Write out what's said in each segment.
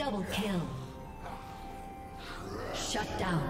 Double kill. Shut down.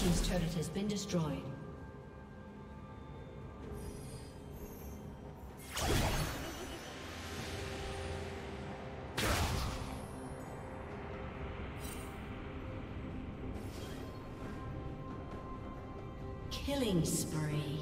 His turret has been destroyed. Killing spree.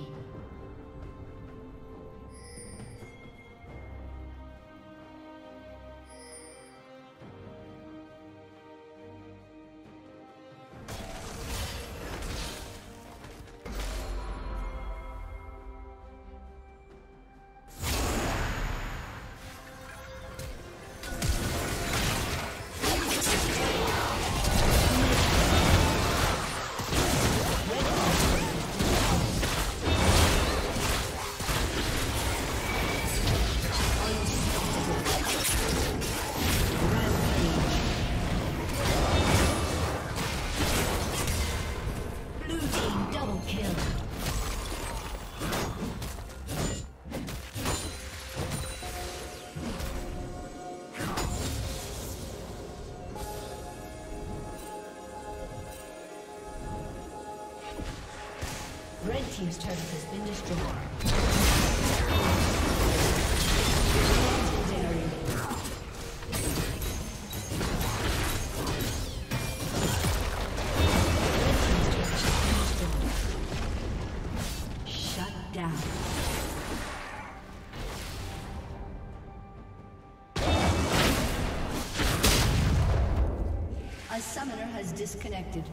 team's turret has been destroyed. A summoner has disconnected.